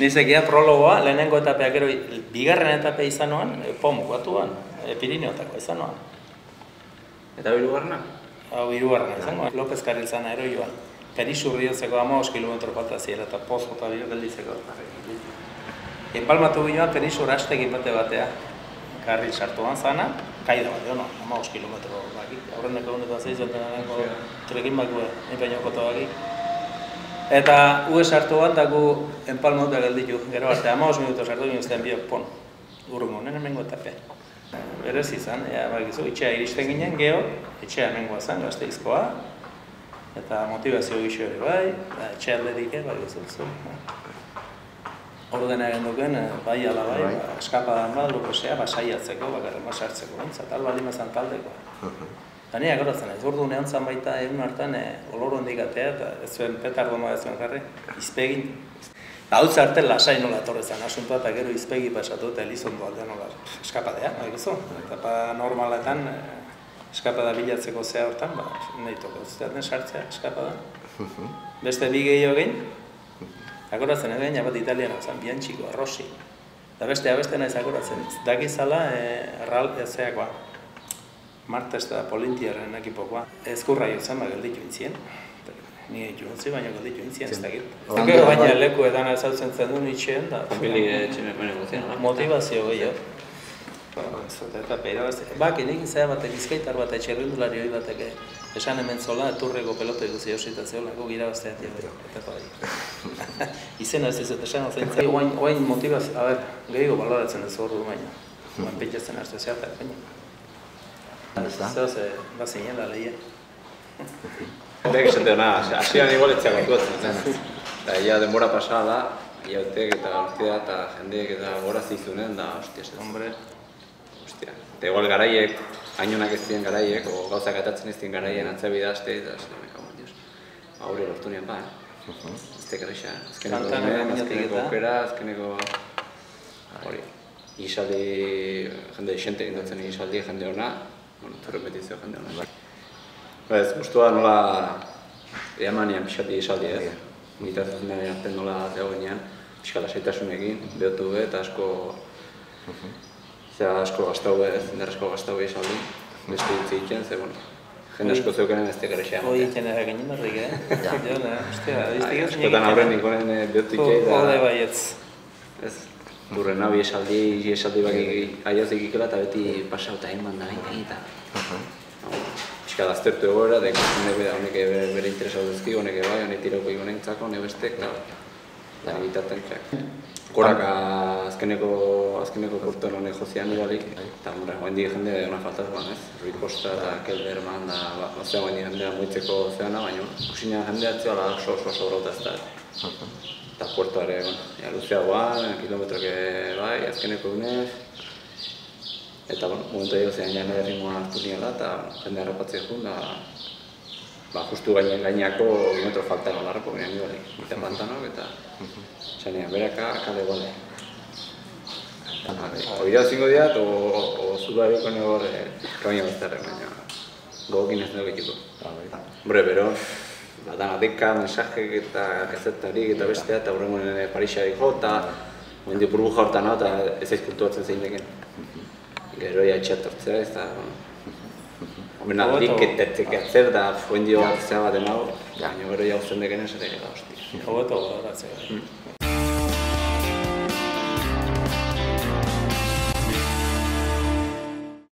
Nizekia prologoa, lehenengo etapea, gero bigarren etapea izan noan, pomukatuan, Pirinioetako izan noan. Eta birugarna? Birugarna izan noan. López Kariltzana ero joan. Perisurriozeko 15 kilometro falta ziela eta pozo eta biogeldizeko. Epalmatu ginoan perisur hastek inbate batea. Karril sartuan zana, kaida bat, no? 15 kilometro bakik. Aurreneko honetan zeizan denaneko trekin bakua, inpeinokota bakik. Eta uge sartu bat, dago enpalmauta galditu, gero arte, 15 minutos sartu ginezten biok, pon, urrungo, nena mengo etapea. Berez izan, itxea iristen ginen, geho, itxea mengoa zan, Gasteizkoa, eta motivazio gixo ere bai, etxea atletik, ordena egin duken, bai ala bai, eskapadan bat, lukosea, basaiatzeko, bakarren basartzeko, zatal bali mazan taldekoa. Eta nire agoratzen ez, urdu nehan zan baita egun hartan oloro hendik atea eta ez zuen petardo ma ez zuen jarri, izpegin. Hauz arte lasai nola torrezan, asuntua eta gero izpegi pasatu eta elizondu aldean nola eskapadea, bakizu. Eta normaletan eskapada bilatzeko zea hortan, nahi toko zuten sartzea eskapada. Beste bi gehiago egin, agoratzen egin, bat italian hau zan, Bianchico, Rossi. Eta beste nahiz agoratzen ez, dakizala erraldeazeakoa. Martes eta Polintiarren ekipokoa, ezkurra jotzen, gelditu intzien. Nire jotzen, baina gelditu intzien, ez dakit. Gero baina leku edan ezautzen zen duen itxeen, da motivazio gehiago. Eta peira bezala. Bak, inekin zera batek izkaitar bat, etxerrindulari hori batek esan hemen zola, eturreko pelota ikusi hausita zeolako gira bazteatia. Izena ez dut esan hau zen. Oain motivazio, a ber, gehiago baloratzen ez horru baina. Oain pentsatzen hartu zeatak baina. Zeo ze bazinen da lehien. Eta egiten dena, asian igual etxeak hartu. Eta ia denbora pasada da, iautek eta galtea eta jendeek eta gora zizunen da, hostia. Eta igual garaiek, hainonak ez dien garaiek, o gauzak atatzen ez dien garaien antzabida azte, eta zilemeka gortios. Aure lortu nien ba, azte garaixa. Azkeneko domen, azkeneko aukera, azkeneko... Hori, isaldi, jende xente gindatzen isaldi, jende hona, turrepetizio jende honen. Ez, guztua nola eamanean pixkati esaldi ez. Gitartzen denean arten nola zego genean, pixkala saitasunekin, behotu eta asko gaztau ez, indarrasko gaztau esaldi. Beste dut egiten, ze bueno, jende asko zeukenen ez tekarexean. Hoi egiten ere ginen horrik, askotan aurren nikonen behotu egiten. Hode baietz. Burren hau esaldi bakik aiaz egikela eta beti pasau eta hain banda hain eta pixka daztertu egoera, honek bere interesau dezki, honek bai, honek tirauko igonen txako, honek bestek eta egitarten txak. Koraka azkeneko kurten honek jozian ibalik eta guen di jende hona falta zuan ez, Rui Costa eta Kelderman da bazea guen di jendea muitzeko zeana, baina kusinean jendea zioala oso brauta ez da. Eta puertoare, luzea guan, kilometroak bai, azkeneko egunez. Eta momentu egu zean jane errimoan hartu niela eta jende harrapatzea jun da justu gainako kilometro falta nola harrapo ginen gibalik. Eta plantanok eta zanean beraka kale gole. Oira zingo diat, o zula eroko negor kabaino bezarren, baina gogokin ez dugu ikiko. Bore, bero, dana deka, mensajek eta gazetarik eta bestea eta horrengoen Parisa dijo eta hondi burbuja hortan hau eta ez aizkultuatzen zein deken. Geroia etxatortzea ez da... Homena dik eta etxekatzea da hondi bat zea baten hau, baina geroia hau zen deken ez eta gara, hosti. Hobeto, horatzea.